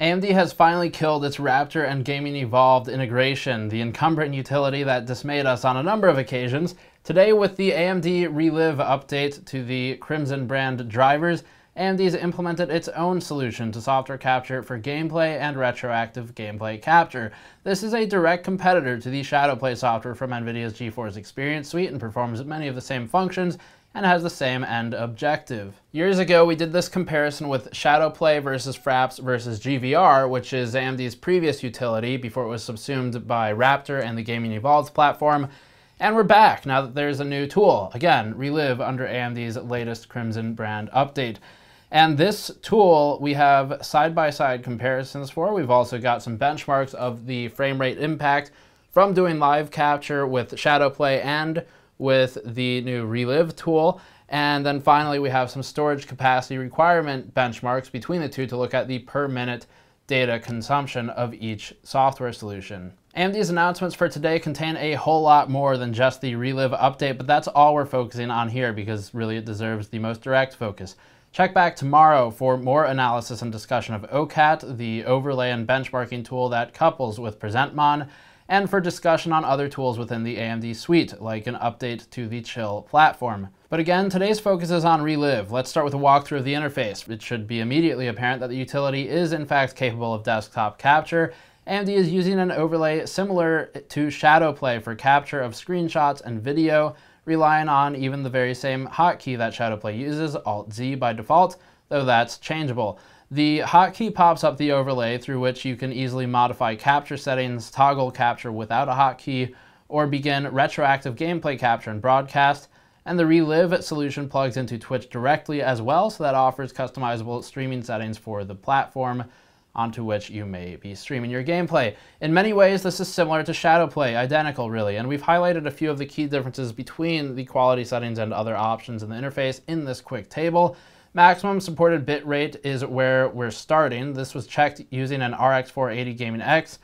AMD has finally killed its Raptor and Gaming Evolved integration, the incumbent utility that dismayed us on a number of occasions. Today, with the AMD Relive update to the Crimson brand drivers, AMD's implemented its own solution to software capture for gameplay and retroactive gameplay capture. This is a direct competitor to the Shadowplay software from NVIDIA's GeForce Experience suite and performs many of the same functions and has the same end objective. Years ago, we did this comparison with Shadowplay versus Fraps versus GVR, which is AMD's previous utility before it was subsumed by Raptor and the Gaming Evolved platform. And we're back now that there's a new tool. Again, Relive under AMD's latest Crimson brand update. And this tool we have side-by-side comparisons for. We've also got some benchmarks of the frame rate impact from doing live capture with Shadowplay and with the new Relive tool. And then finally, we have some storage capacity requirement benchmarks between the two to look at the per minute data consumption of each software solution. AMD's announcements for today contain a whole lot more than just the Relive update, but that's all we're focusing on here because really it deserves the most direct focus. Check back tomorrow for more analysis and discussion of OCAT, the overlay and benchmarking tool that couples with PresentMon, and for discussion on other tools within the AMD suite, like an update to the Chill platform. But again, today's focus is on Relive. Let's start with a walkthrough of the interface. It should be immediately apparent that the utility is in fact capable of desktop capture. AMD is using an overlay similar to Shadowplay for capture of screenshots and video, relying on even the very same hotkey that Shadowplay uses, Alt-Z by default, though that's changeable. The hotkey pops up the overlay through which you can easily modify capture settings, toggle capture without a hotkey, or begin retroactive gameplay capture and broadcast. And the Relive solution plugs into Twitch directly as well, so that offers customizable streaming settings for the platform onto which you may be streaming your gameplay. In many ways, this is similar to Shadowplay, identical really, and we've highlighted a few of the key differences between the quality settings and other options in the interface in this quick table. Maximum supported bitrate is where we're starting. This was checked using an RX480 Gaming X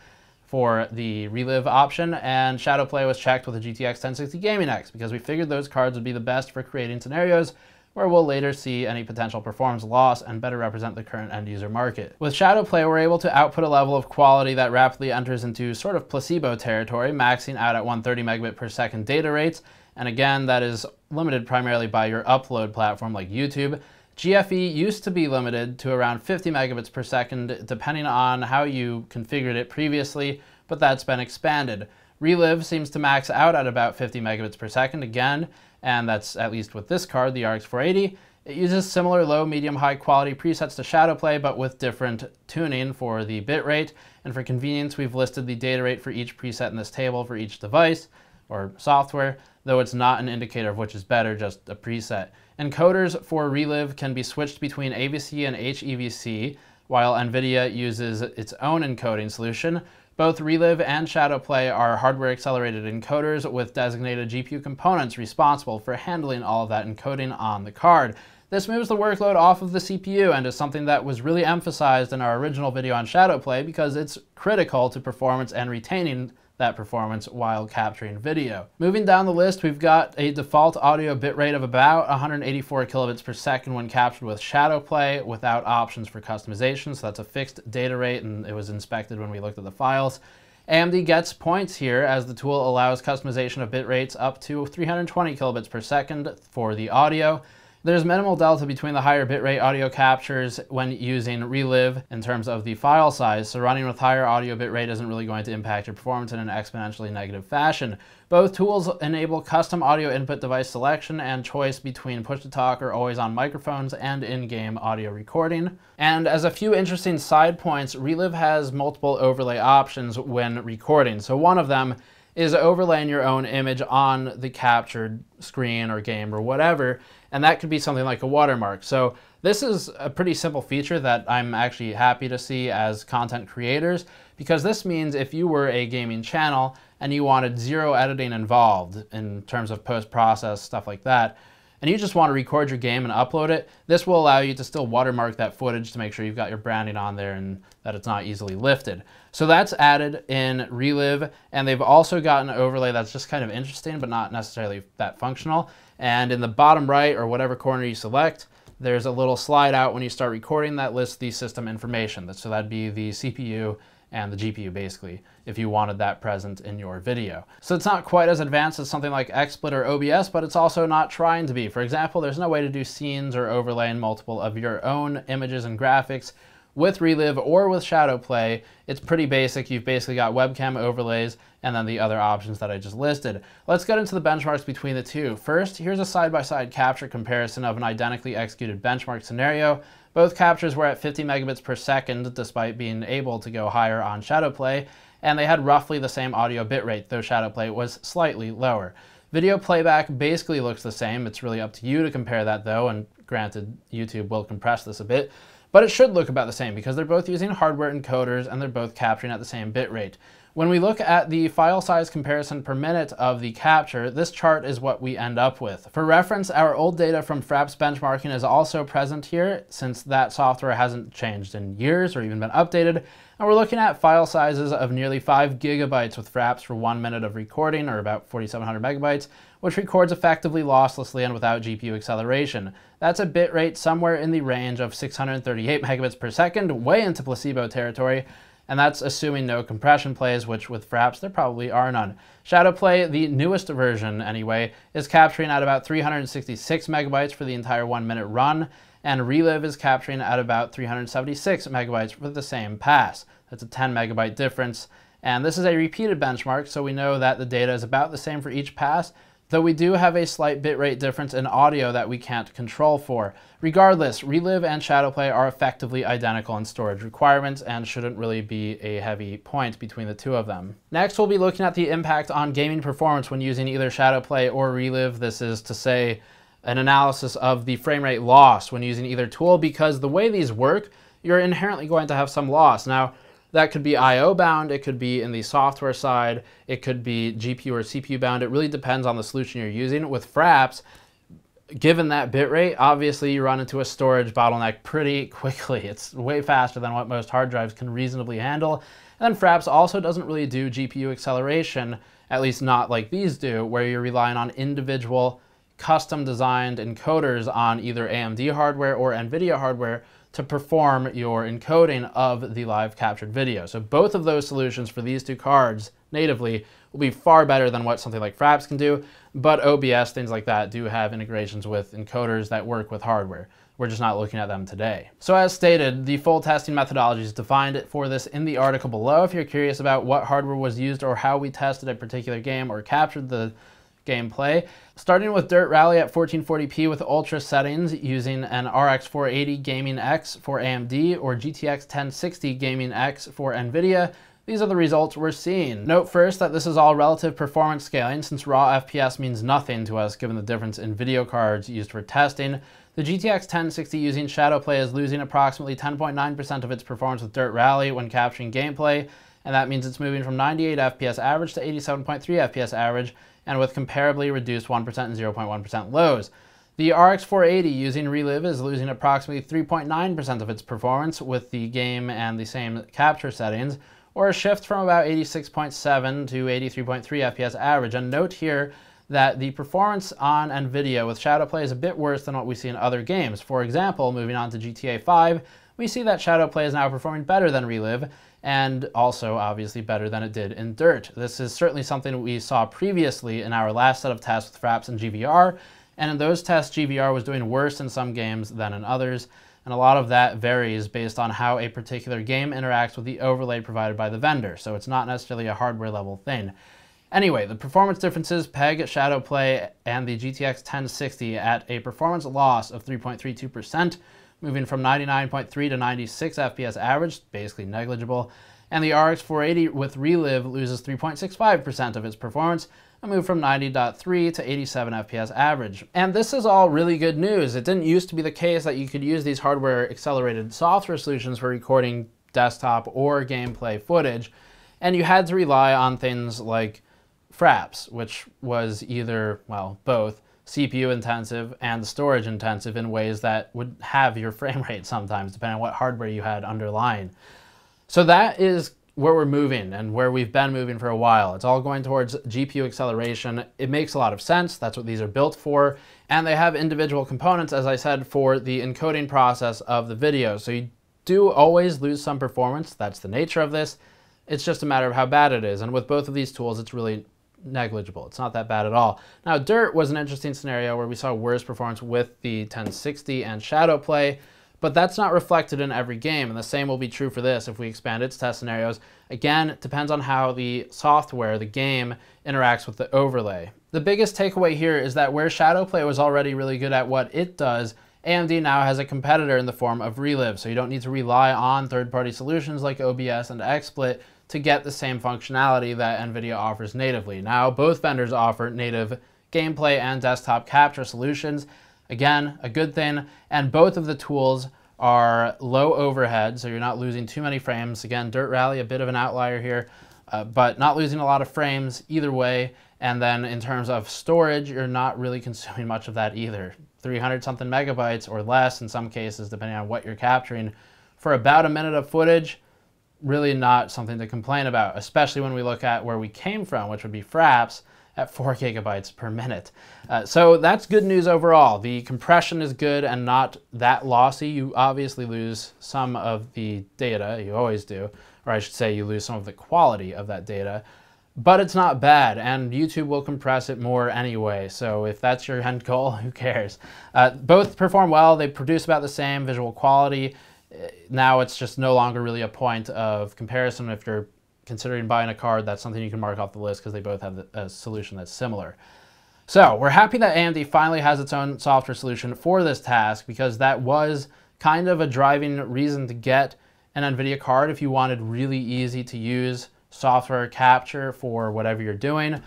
for the Relive option, and Shadowplay was checked with a GTX 1060 Gaming X because we figured those cards would be the best for creating scenarios where we'll later see any potential performance loss and better represent the current end user market. With Shadowplay, we're able to output a level of quality that rapidly enters into sort of placebo territory, maxing out at 130 megabit per second data rates. And again, that is limited primarily by your upload platform like YouTube. GFE used to be limited to around 50 megabits per second, depending on how you configured it previously, but that's been expanded. Relive seems to max out at about 50 megabits per second again, and that's at least with this card, the RX480. It uses similar low, medium, high quality presets to Shadowplay, but with different tuning for the bitrate. And for convenience, we've listed the data rate for each preset in this table for each device or software, though it's not an indicator of which is better, just a preset. Encoders for Relive can be switched between AVC and HEVC, while NVIDIA uses its own encoding solution. Both Relive and Shadowplay are hardware-accelerated encoders with designated GPU components responsible for handling all of that encoding on the card. This moves the workload off of the CPU and is something that was really emphasized in our original video on Shadowplay because it's critical to performance and retaining that performance while capturing video. Moving down the list, we've got a default audio bitrate of about 184 kilobits per second when captured with Shadowplay without options for customization, so that's a fixed data rate and it was inspected when we looked at the files. AMD gets points here as the tool allows customization of bitrates up to 320 kilobits per second for the audio. There's minimal delta between the higher bitrate audio captures when using Relive in terms of the file size, so running with higher audio bitrate isn't really going to impact your performance in an exponentially negative fashion. Both tools enable custom audio input device selection and choice between push-to-talk or always-on microphones and in-game audio recording. And as a few interesting side points, Relive has multiple overlay options when recording, so one of them is overlaying your own image on the captured screen or game or whatever, and that could be something like a watermark. So this is a pretty simple feature that I'm actually happy to see as content creators, because this means if you were a gaming channel and you wanted zero editing involved in terms of post-process, stuff like that, and you just want to record your game and upload it, this will allow you to still watermark that footage to make sure you've got your branding on there and that it's not easily lifted. So that's added in Relive, and they've also got an overlay that's just kind of interesting, but not necessarily that functional. And in the bottom right or whatever corner you select, There's a little slide out when you start recording that lists the system information. So that'd be the CPU and the GPU basically, if you wanted that present in your video. So it's not quite as advanced as something like XSplit or OBS, but it's also not trying to be. For example, there's no way to do scenes or overlaying multiple of your own images and graphics with Relive or with Shadowplay. It's pretty basic. You've basically got webcam overlays and then the other options that I just listed. Let's get into the benchmarks between the two. First, here's a side-by-side capture comparison of an identically executed benchmark scenario. Both captures were at 50 megabits per second, despite being able to go higher on Shadowplay, and they had roughly the same audio bitrate, though Shadowplay was slightly lower. Video playback basically looks the same. It's really up to you to compare that though, and granted, YouTube will compress this a bit, but it should look about the same because they're both using hardware encoders and they're both capturing at the same bitrate. When we look at the file size comparison per minute of the capture, this chart is what we end up with. For reference, our old data from Fraps benchmarking is also present here, since that software hasn't changed in years or even been updated. And we're looking at file sizes of nearly 5 gigabytes with Fraps for 1 minute of recording, or about 4,700 megabytes, which records effectively losslessly and without GPU acceleration. That's a bitrate somewhere in the range of 638 megabits per second, way into placebo territory. And that's assuming no compression plays, which with Fraps there probably are none. Shadowplay, the newest version anyway, is capturing at about 366 megabytes for the entire 1 minute run, and Relive is capturing at about 376 megabytes for the same pass. That's a 10 megabyte difference, and this is a repeated benchmark, so we know that the data is about the same for each pass, though we do have a slight bitrate difference in audio that we can't control for. Regardless, Relive and Shadowplay are effectively identical in storage requirements and shouldn't really be a heavy point between the two of them. Next, we'll be looking at the impact on gaming performance when using either Shadowplay or Relive. This is to say an analysis of the frame rate loss when using either tool, because the way these work, you're inherently going to have some loss. Now, that could be I/O bound, it could be in the software side, it could be GPU or CPU bound. It really depends on the solution you're using. With Fraps, given that bitrate, obviously you run into a storage bottleneck pretty quickly. It's way faster than what most hard drives can reasonably handle. And then Fraps also doesn't really do GPU acceleration, at least not like these do, where you're relying on individual custom designed encoders on either AMD hardware or NVIDIA hardware to perform your encoding of the live captured video. So both of those solutions for these two cards natively will be far better than what something like Fraps can do, but OBS, things like that, do have integrations with encoders that work with hardware. We're just not looking at them today. So as stated, the full testing methodology is defined for this in the article below if you're curious about what hardware was used or how we tested a particular game or captured the gameplay. Starting with Dirt Rally at 1440p with ultra settings using an RX480 Gaming X for AMD or GTX 1060 Gaming X for NVIDIA, these are the results we're seeing. Note first that this is all relative performance scaling, since raw FPS means nothing to us given the difference in video cards used for testing. The GTX 1060 using Shadowplay is losing approximately 10.9% of its performance with Dirt Rally when capturing gameplay, and that means it's moving from 98 FPS average to 87.3 FPS average, and with comparably reduced 1% and 0.1% lows. The RX480 using Relive is losing approximately 3.9% of its performance with the game and the same capture settings, or a shift from about 86.7 to 83.3 FPS average. And note here that the performance on NVIDIA with Shadowplay is a bit worse than what we see in other games. For example, moving on to GTA 5, we see that Shadowplay is now performing better than Relive, and also obviously better than it did in Dirt. This is certainly something we saw previously in our last set of tests with Fraps and GVR, and in those tests GVR was doing worse in some games than in others, and a lot of that varies based on how a particular game interacts with the overlay provided by the vendor, so it's not necessarily a hardware level thing. Anyway, the performance differences peg Shadowplay and the GTX 1060 at a performance loss of 3.32%, moving from 99.3 to 96 FPS average, basically negligible, and the RX480 with Relive loses 3.65% of its performance, a move from 90.3 to 87 FPS average. And this is all really good news. It didn't used to be the case that you could use these hardware accelerated software solutions for recording desktop or gameplay footage, and you had to rely on things like Fraps, which was either, well, both CPU intensive and storage intensive in ways that would have your frame rate sometimes, depending on what hardware you had underlying. So that is where we're moving and where we've been moving for a while. It's all going towards GPU acceleration. It makes a lot of sense. That's what these are built for. And they have individual components, as I said, for the encoding process of the video. So you do always lose some performance. That's the nature of this. It's just a matter of how bad it is. And with both of these tools, it's really negligible. It's not that bad at all. Now, Dirt was an interesting scenario where we saw worse performance with the 1060 and shadow play, but that's not reflected in every game. And the same will be true for this if we expand its test scenarios. Again, it depends on how the software, the game, interacts with the overlay. The biggest takeaway here is that where shadow play was already really good at what it does, AMD now has a competitor in the form of ReLive, so you don't need to rely on third-party solutions like OBS and XSplit to get the same functionality that NVIDIA offers natively. Now, both vendors offer native gameplay and desktop capture solutions. Again, a good thing, and both of the tools are low overhead, so you're not losing too many frames. Again, Dirt Rally, a bit of an outlier here, but not losing a lot of frames either way. And then in terms of storage, you're not really consuming much of that either. 300 something megabytes or less in some cases, depending on what you're capturing, for about a minute of footage. Really not something to complain about, especially when we look at where we came from, which would be Fraps at 4 gigabytes per minute. So that's good news overall. The compression is good and not that lossy. You obviously lose some of the data, you always do, or I should say you lose some of the quality of that data, but it's not bad, and YouTube will compress it more anyway, so if that's your end goal, who cares? Both perform well, they produce about the same visual quality. Now it's just no longer really a point of comparison. If you're considering buying a card, that's something you can mark off the list because they both have a solution that's similar. So we're happy that AMD finally has its own software solution for this task, because that was kind of a driving reason to get an NVIDIA card if you wanted really easy to use software capture for whatever you're doing,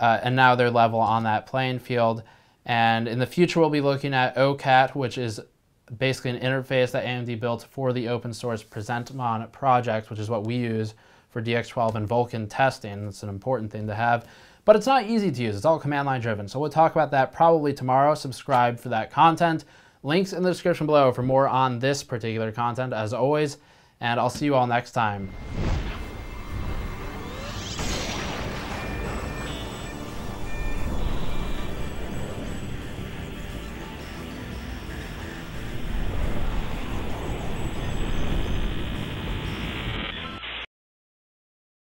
and now they're level on that playing field. And in the future, we'll be looking at OCAT, which is basically an interface that AMD built for the open source PresentMon project, which is what we use for DX12 and Vulkan testing. It's an important thing to have, but it's not easy to use. It's all command line driven. So we'll talk about that probably tomorrow. Subscribe for that content. Links in the description below for more on this particular content as always, and I'll see you all next time.